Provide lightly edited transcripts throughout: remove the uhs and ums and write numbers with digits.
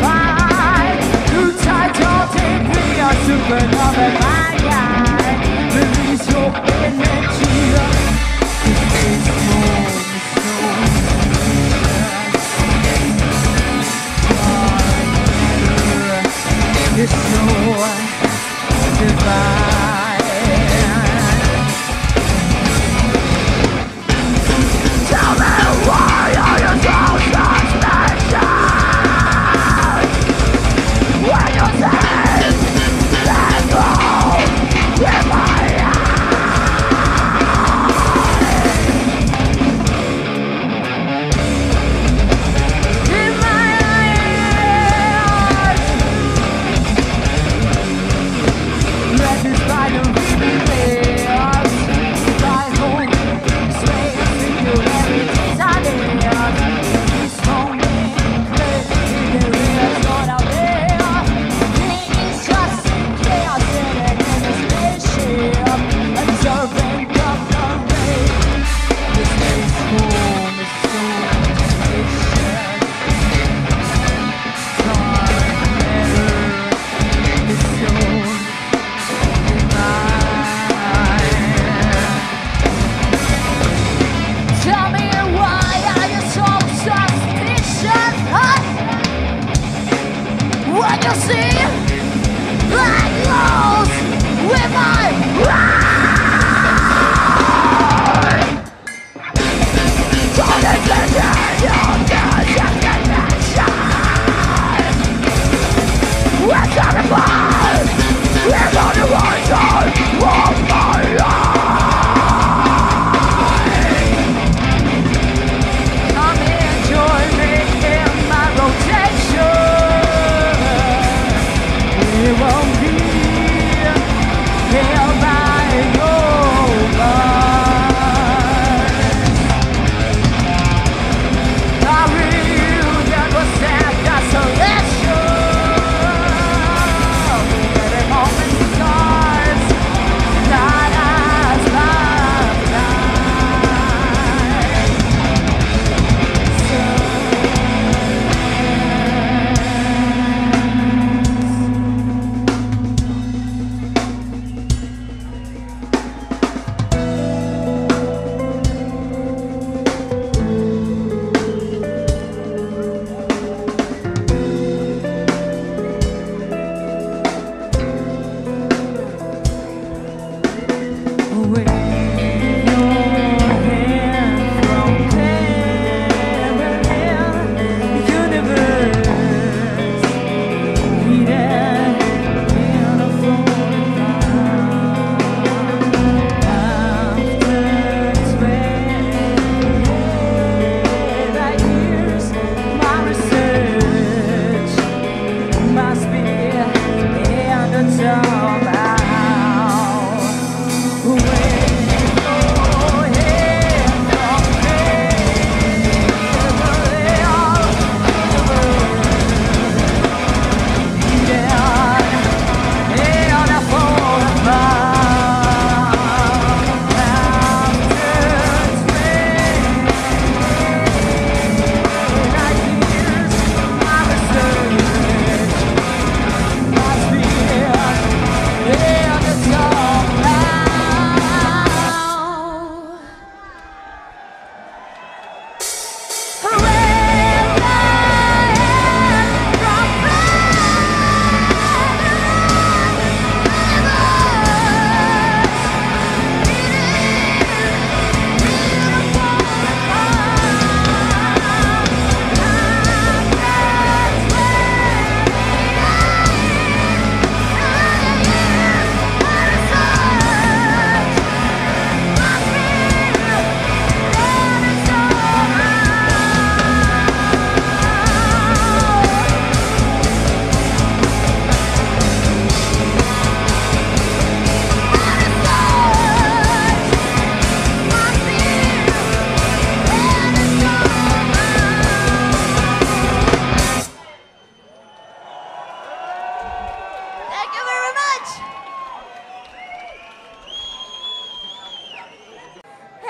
mind. You try to take me a supernova, my guy. Release your energy. This is so divine.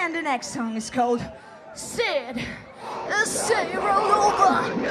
And the next song is called Sit Stay Roll Over.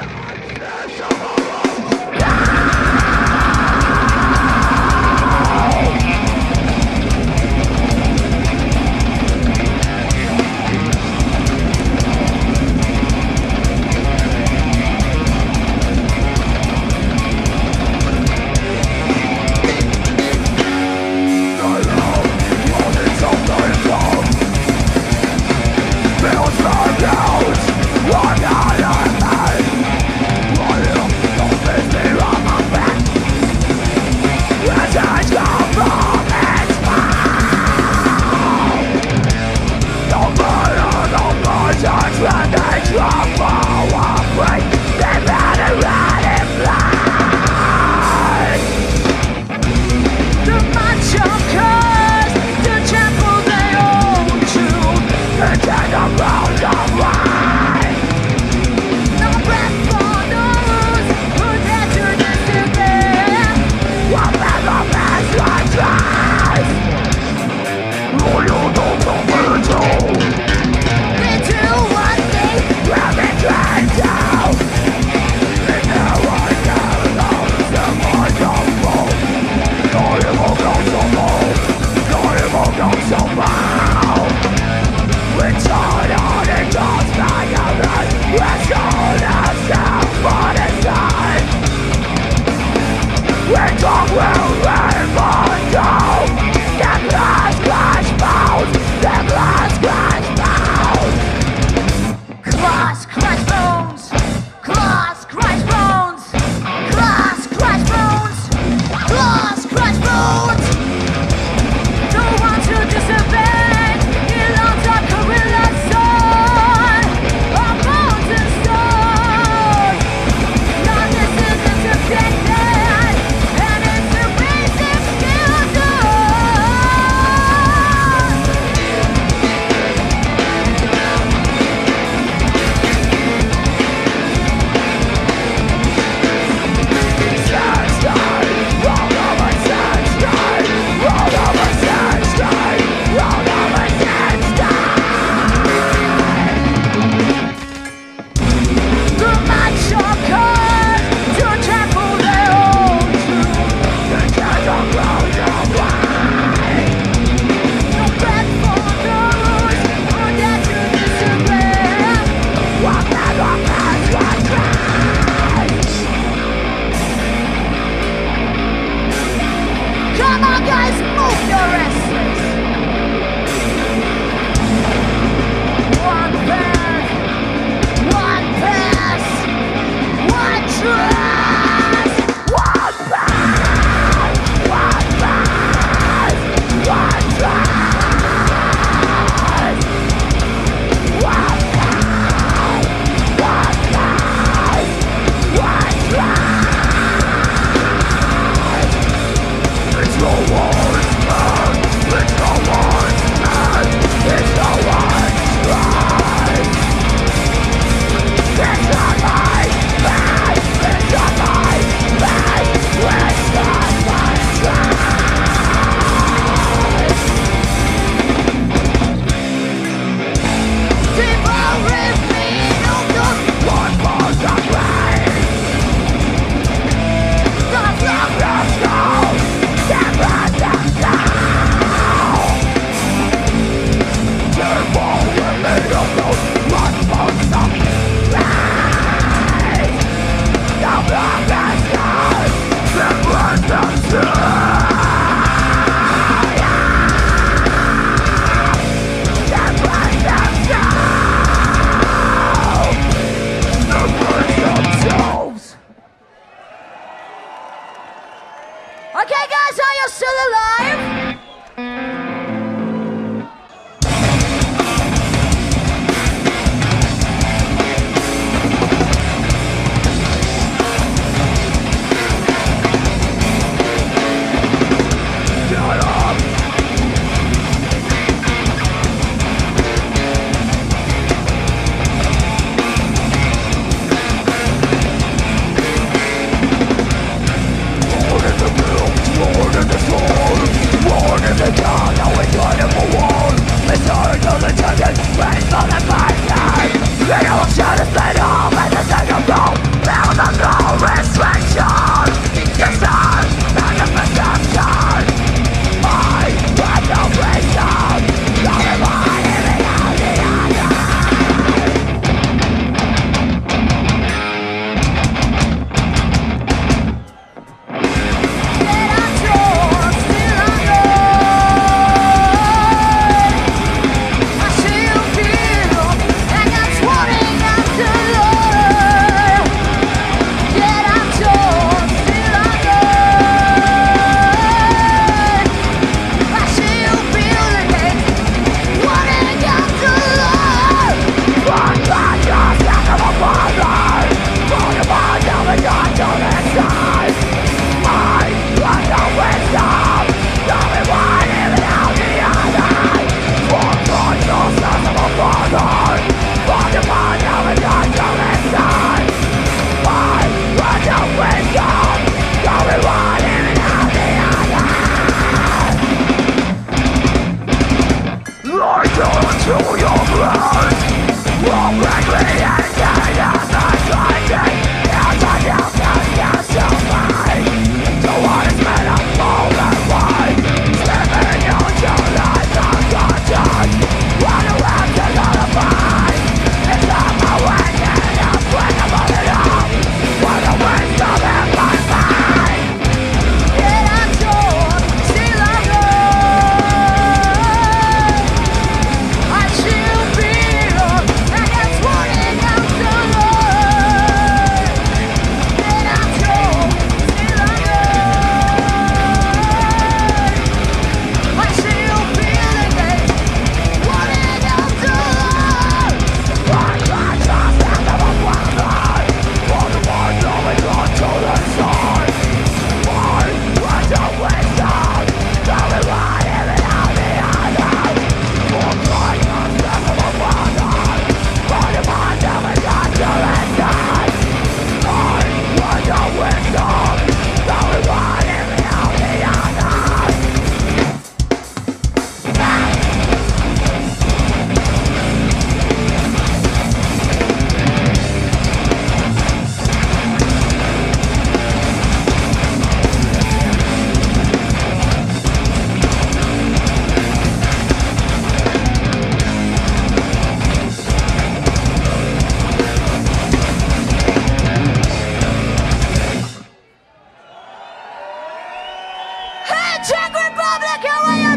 Czech Republic, how are you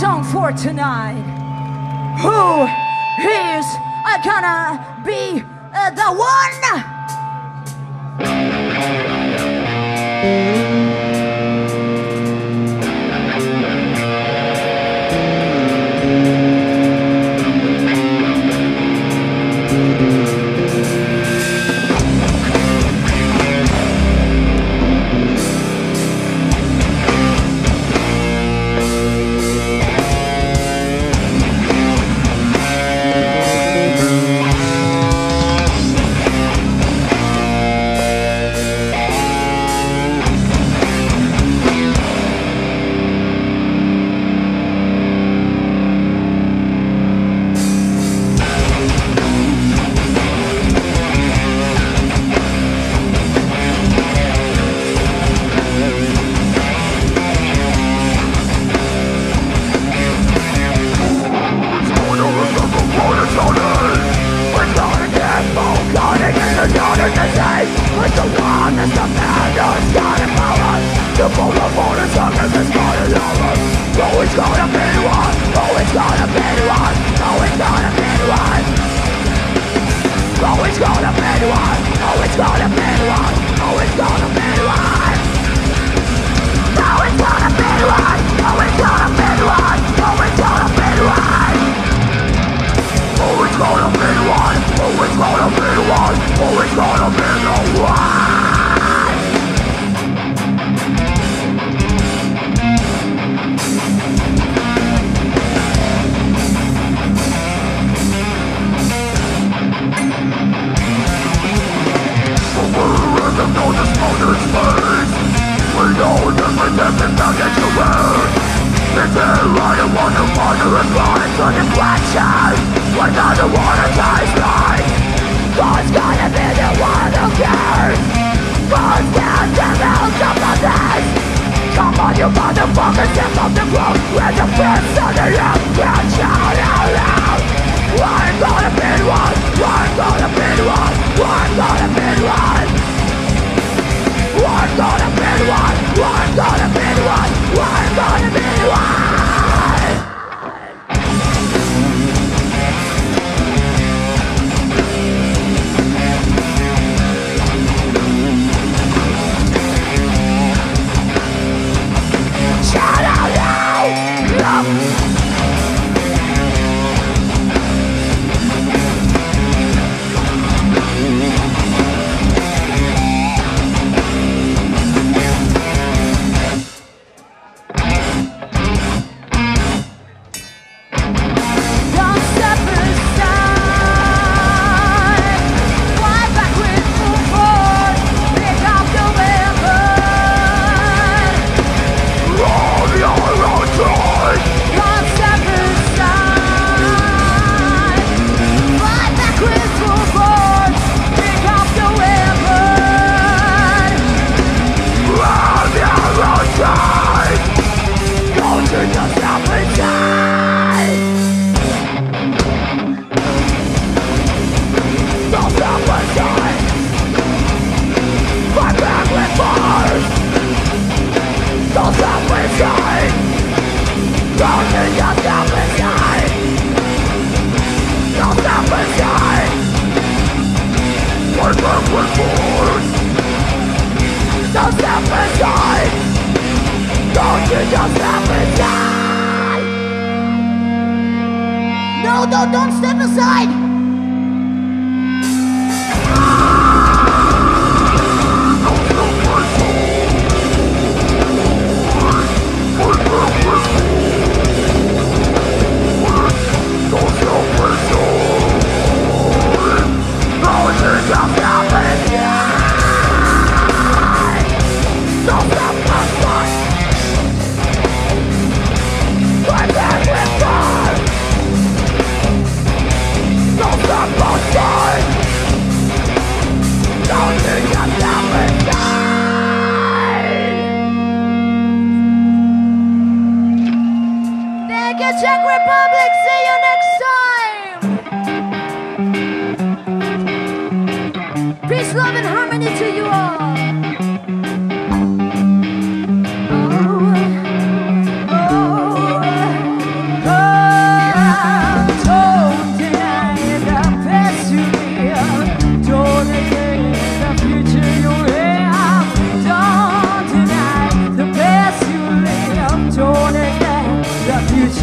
song for tonight. Who is gonna be the one?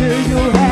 till you'll